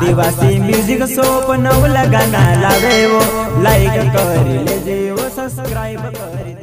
आदिवासी music shop नव लगाना लावे वो लाइक कर लीजिए वो सब्सक्राइब कर लीजिए।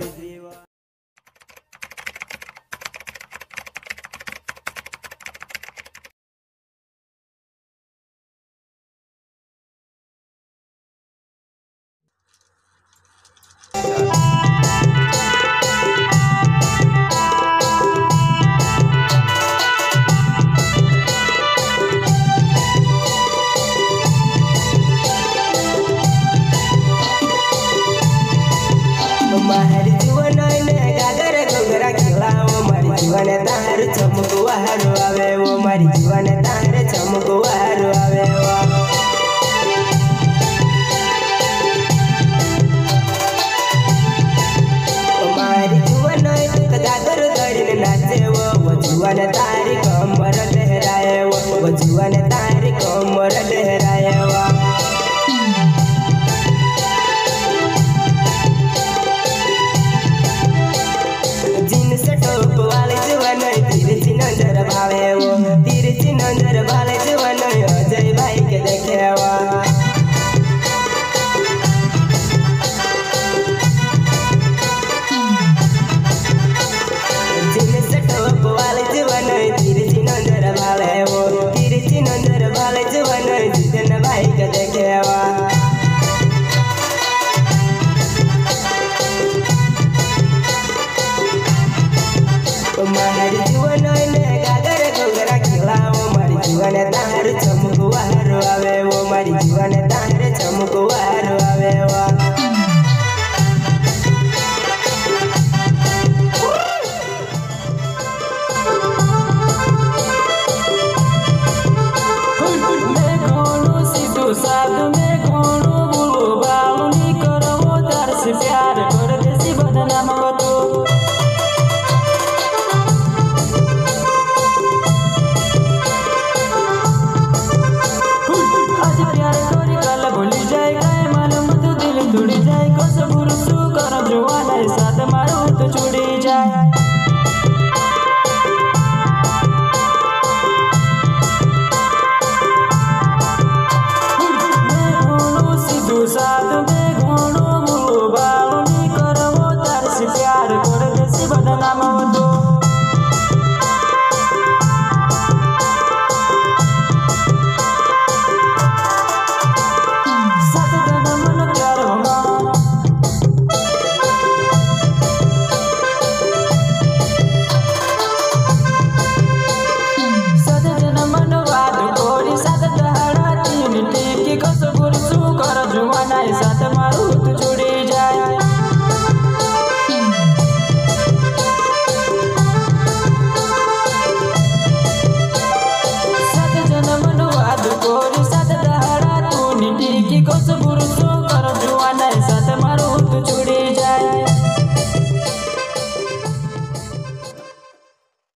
Saat me kono